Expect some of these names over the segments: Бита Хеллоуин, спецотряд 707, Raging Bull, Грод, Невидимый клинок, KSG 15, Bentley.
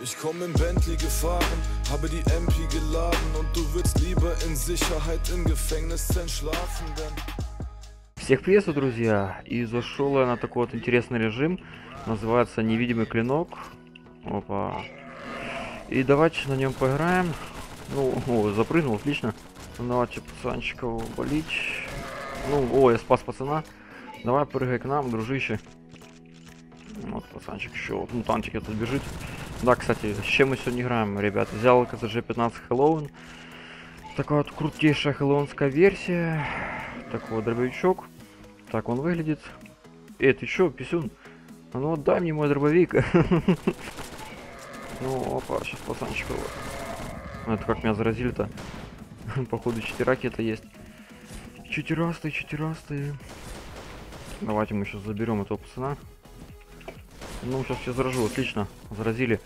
Ich komme im Bentley gefahren, habe die MP geladen und du willst lieber in Sicherheit im Gefängnis entschlafen, denn... Всех приветствую, друзья! И зашел я на такой вот интересный режим, называется Невидимый клинок. Опа! И давайте на нем поиграем. Ну, о, запрыгнул, отлично. Давайте пацанчика болить. Ну, о, я спас пацана. Давай прыгай к нам, дружище. Вот пацанчик еще, ну, танчик этот бежит. Да, кстати, с чем мы сегодня играем, ребят? Взял KSG 15 Хэллоуин. Такая вот крутейшая хэллоуинская версия. Такой дробовичок. Так он выглядит. Это еще писюн. А ну отдай мне мой дробовик. Ну, опа, сейчас пацанчик его. Это как меня заразили-то. Походу, читераки это есть. Читерастые, читерастые. Давайте мы сейчас заберем этого пацана. Ну, сейчас я заражу, отлично. Заразили.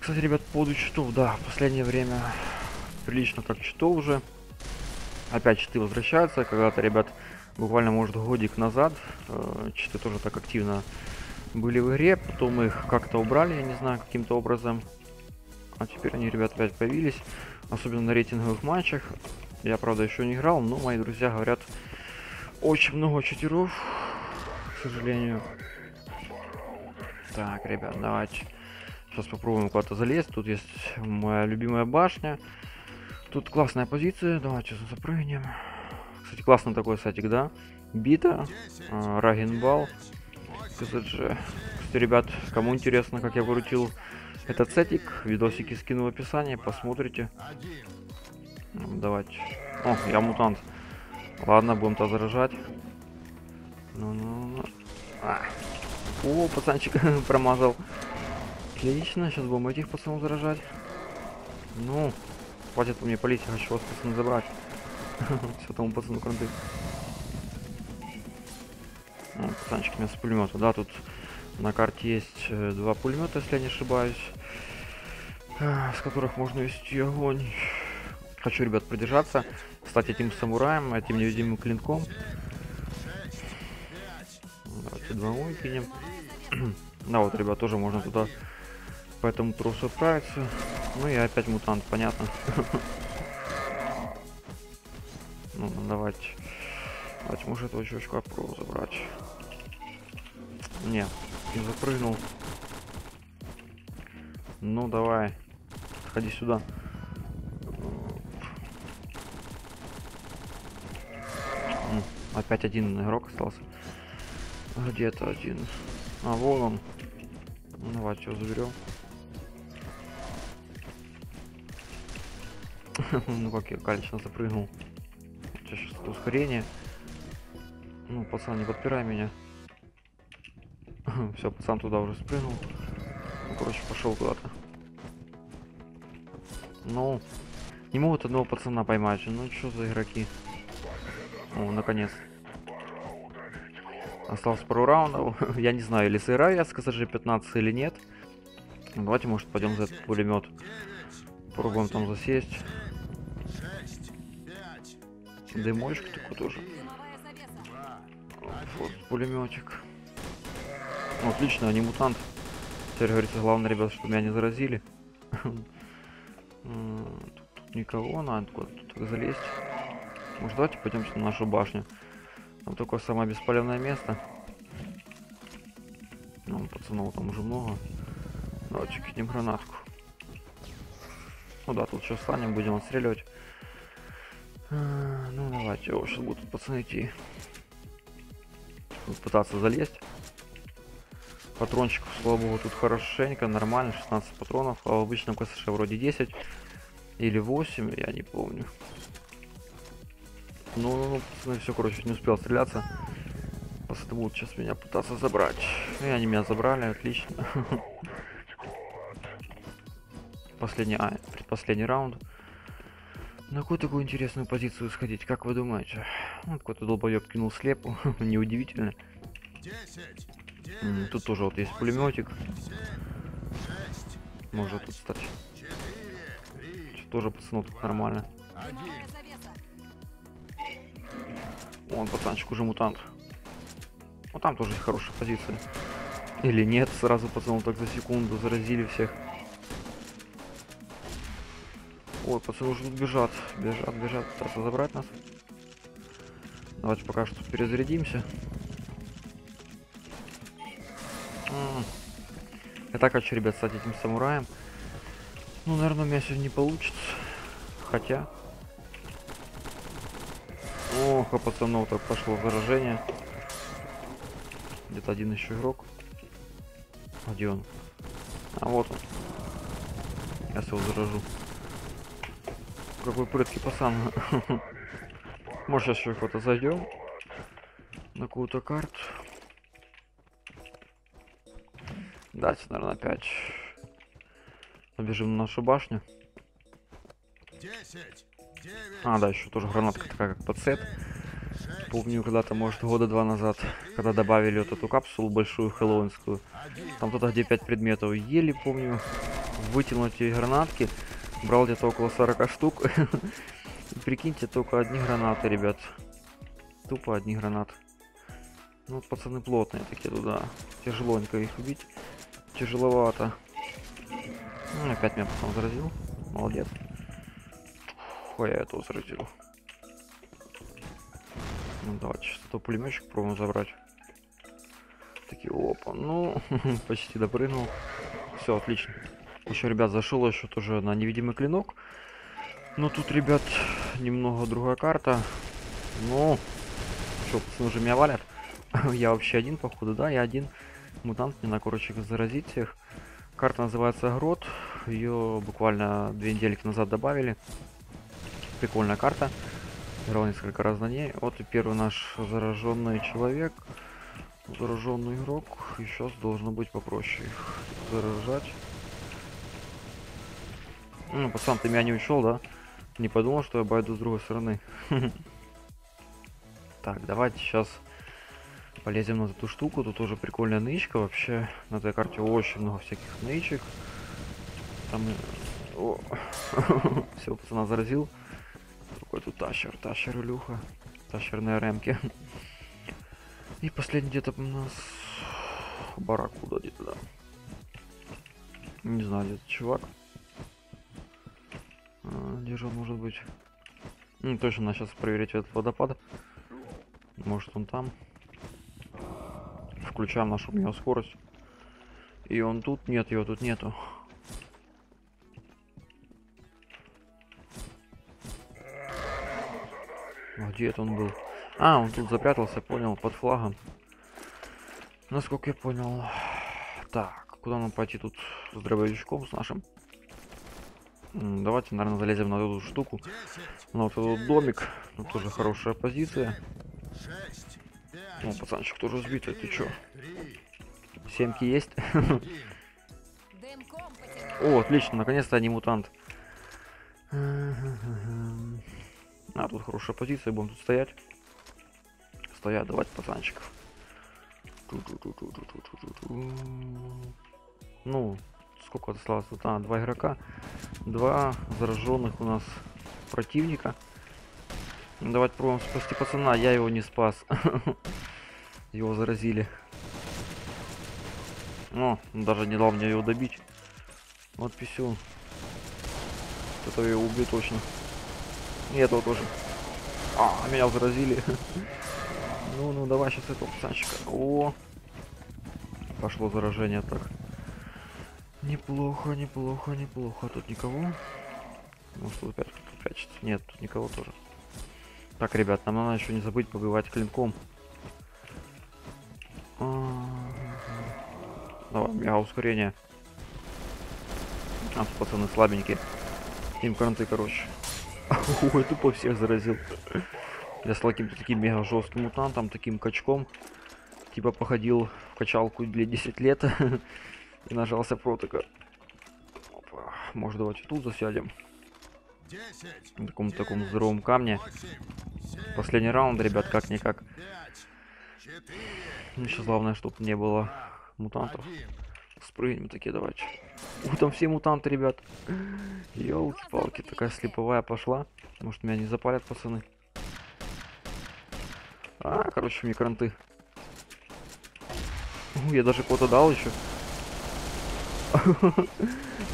Кстати, ребят, по поводу читов, да, в последнее время прилично так читов уже. Опять читы возвращаются. Когда-то, ребят, буквально, может, годик назад читы тоже так активно были в игре. Потом их как-то убрали, я не знаю, каким-то образом. А теперь они, ребят, опять появились. Особенно на рейтинговых матчах. Я, правда, еще не играл, но мои друзья говорят, очень много читеров, к сожалению. Так, ребят, давайте сейчас попробуем куда-то залезть. Тут есть моя любимая башня. Тут классная позиция, давайте запрыгнем. Кстати, классный такой сайтик, да? Бита, Рагенбал, KSG. Кстати, ребят, кому интересно, как я выручил этот сайтик, видосики скину в описании, посмотрите. Давайте. О, я мутант. Ладно, будем-то заражать. Ну-ну-ну. А. О, пацанчик промазал. Отлично, сейчас будем этих пацанов заражать. Ну... Хватит по мне палить, я хочу вас, пацаны, забрать. Все, тому пацану кранты. Пацанчик у меня с пулемета. Да, тут на карте есть два пулемета, если я не ошибаюсь. С которых можно вести огонь. Хочу, ребят, продержаться. Стать этим самураем, этим невидимым клинком. Давайте два огонь кинем. Да, вот, ребят, тоже можно туда по этому тросу отправиться. Ну и опять мутант, понятно. Ну, давайте. Давайте, может, этого чувачка попробую забрать. Не, не запрыгнул. Ну, давай. Ходи сюда. Опять один игрок остался. Где-то один. А, вон он. Давайте его заберем. Ну как я калечно запрыгнул. Сейчас это ускорение. Ну, пацан, не подпирай меня. Все, пацан туда уже спрыгнул. Ну, короче, пошел куда-то. Ну, не могут одного пацана поймать. Ну, что за игроки? О, наконец. Осталось пару раундов. Я не знаю, или сыграю я с KSG 15 или нет. Давайте, может, пойдем за этот пулемет. Попробуем там засесть. Дымочек такой тоже. Вот, пулеметик. Ну, отлично, они мутант. Теперь говорится, главное, ребят, чтобы меня не заразили. Тут никого, надо куда-то залезть. Может, давайте пойдем на нашу башню. Там такое самое бесполезное место. Ну, пацанов там уже много. Давайте кинем гранатку. Ну да, тут сейчас встанем, будем отстреливать. Ну давайте, о, сейчас будут пацаны идти. Будут пытаться залезть. Патрончиков, слава богу, тут хорошенько, нормально, 16 патронов. А в обычном KSG вроде 10 или 8, я не помню. Ну, пацаны, все, короче, не успел стреляться. Пацаны будут сейчас меня пытаться забрать. И они меня забрали, отлично. Последний, предпоследний раунд. На какую такую интересную позицию сходить, как вы думаете? Вот какой-то долбоёб кинул слепу, неудивительно. Тут тоже вот есть пулеметик. Можно тут стать. Тоже пацану тут нормально. Вон, пацанчик уже мутант. Вот там тоже хорошая позиция. Или нет, сразу пацанов так за секунду заразили всех. Ой, пацаны уже тут бежат. Бежат, пытаются забрать нас. Давайте пока что перезарядимся. Я так хочу, ребят, стать этим самураем. Ну, наверное, у меня сегодня не получится. Хотя. Ох, а пацанов так пошло заражение. Где-то один еще игрок. Где он? А вот он. Я его заражу. Какой прыткий пацан. Может, сейчас еще куда-то зайдем. На какую-то карту. Дайте, наверное, опять. Побежим на нашу башню. 10, 9, а, да, еще тоже 10, гранатка такая, как подсет. 6, помню, когда-то, может, года 2 назад, 4, когда добавили 3, вот эту капсулу большую, хэллоуинскую. 1, там кто-то где 5 предметов. Еле, помню, вытянуть эти гранатки. Брал где-то около 40 штук. Прикиньте, только одни гранаты, ребят. Тупо одни гранаты. Ну, вот пацаны плотные такие туда. Тяжелонько их убить. Тяжеловато. Ну, опять меня потом заразил. Молодец. Ой, я этого заразил. Ну, давайте что-то пулеметчик пробуем забрать. Такие, опа, ну, почти допрыгнул. Все, отлично. Еще, ребят, зашел еще тоже на невидимый клинок. Но тут, ребят, немного другая карта. Ну, что, пацаны уже меня валят. Я вообще один, походу, да, я один. Мутант мне на корочек заразить всех. Карта называется Грод. Ее буквально 2 недельки назад добавили. Прикольная карта. Играл несколько раз на ней. Вот и первый наш зараженный человек. Зараженный игрок. И сейчас должно быть попроще их заражать. Ну, пацан, ты меня не учел, да? Не подумал, что я обойду с другой стороны. Так, давайте сейчас полезем на эту штуку. Тут тоже прикольная нычка. Вообще, на этой карте очень много всяких нычек. Там... Все, пацана заразил. Какой тут тащер, Илюха. Тащерные ремки. И последний где-то у нас... Барракуда где-то, да. Не знаю, где-то чувак. Где же он может быть? Ну, точно, надо сейчас проверить этот водопад. Может, он там. Включаем нашу у него скорость. И он тут? Нет, его тут нету. Где это он был? А, он тут запрятался, понял, под флагом. Насколько я понял. Так, куда нам пойти тут с дробовичком, с нашим? Давайте, наверное, залезем на эту штуку. На вот этот домик. Тут тоже хорошая позиция. О, пацанчик тоже сбитый, ты чё? Семки есть? О, отлично, наконец-то они мутант. А, тут хорошая позиция, будем тут стоять. Стоять, давать пацанчиков. Ну, сколько осталось? А, 2 игрока. 2 зараженных у нас противника. Давайте пробуем спасти пацана. Я его не спас. Его заразили. Но даже не дал мне его добить. Вот писюн. Это его убью точно. И этого тоже. А, меня заразили. Ну, давай сейчас этого пацанчика. О, пошло заражение так. Неплохо, неплохо. Тут никого. Может, тут опять кто-то прячется. Нет, тут никого тоже. Так, ребят, нам надо еще не забыть побивать клинком. Давай, мега ускорение. А, пацаны слабенькие. Им кранты, короче. Ой, тупо всех заразил. Я с каким-то таким мега жестким мутантом, таким качком. Типа походил в качалку для 10 лет. И нажался протока. Опа. Может, давайте тут засядем. На таком здоровом камне. Последний раунд, ребят, как-никак. Ну, сейчас главное, чтобы не было мутантов. Спрыгнем такие, давайте. Ух, там все мутанты, ребят. Ёлки-палки, такая слеповая пошла. Может, меня не запалят, пацаны. А, короче, мне кранты. Я даже кота дал еще.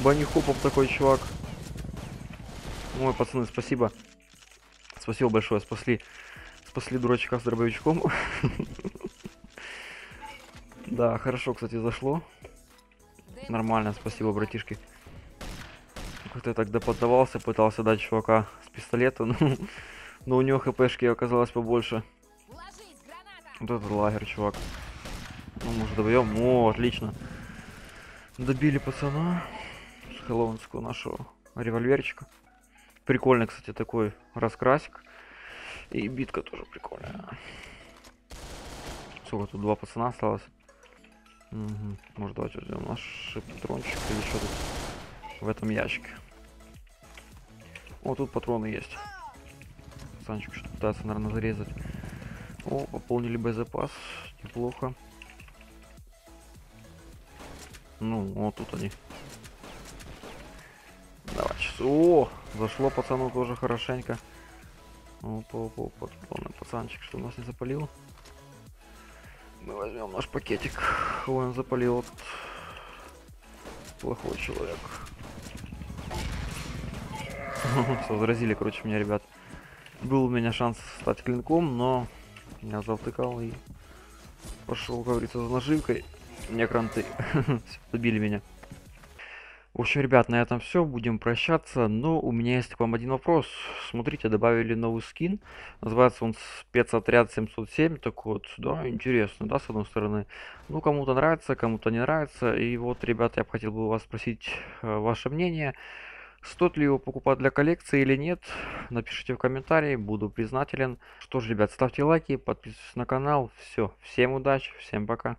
Банни хопов такой чувак. Ой, пацаны, спасибо. Спасибо большое, спасли. Спасли дурачка с дробовичком. Да, хорошо, кстати, зашло. Нормально, спасибо, братишки. Как-то я тогда поддавался, пытался дать чувака с пистолета, но у него хпшки оказалось побольше. Вот этот лагерь, чувак. Ну, может, добьем? О, отлично. Добили пацана с хэллоуинского нашего револьверчика. Прикольный, кстати, такой раскрасик. И битка тоже прикольная. Сколько тут, два пацана осталось? Угу. Может, давайте возьмем наш патрончик или что тут в этом ящике. О, тут патроны есть. Пацанчик что-то пытается, наверное, зарезать. О, пополнили боезапас. Неплохо. Ну, вот тут они. Давай, сейчас. О, зашло пацану тоже хорошенько. Опа-опа-опа, пацанчик, что нас не запалил. Мы возьмем наш пакетик. Ой, он запалил. Вот. Плохой человек. Возразили, короче, меня, ребят. Был у меня шанс стать клинком, но меня завтыкал и пошел, как говорится, за наживкой. Мне кранты. Побили меня. В общем, ребят, на этом все. Будем прощаться. Но у меня есть к вам один вопрос. Смотрите, добавили новый скин. Называется он спецотряд 707. Так вот, да, интересно, да, с одной стороны. Ну, кому-то нравится, кому-то не нравится. И вот, ребят, я бы хотел бы у вас спросить ваше мнение. Стоит ли его покупать для коллекции или нет? Напишите в комментарии, буду признателен. Что ж, ребят, ставьте лайки, подписывайтесь на канал. Все, всем удачи, всем пока.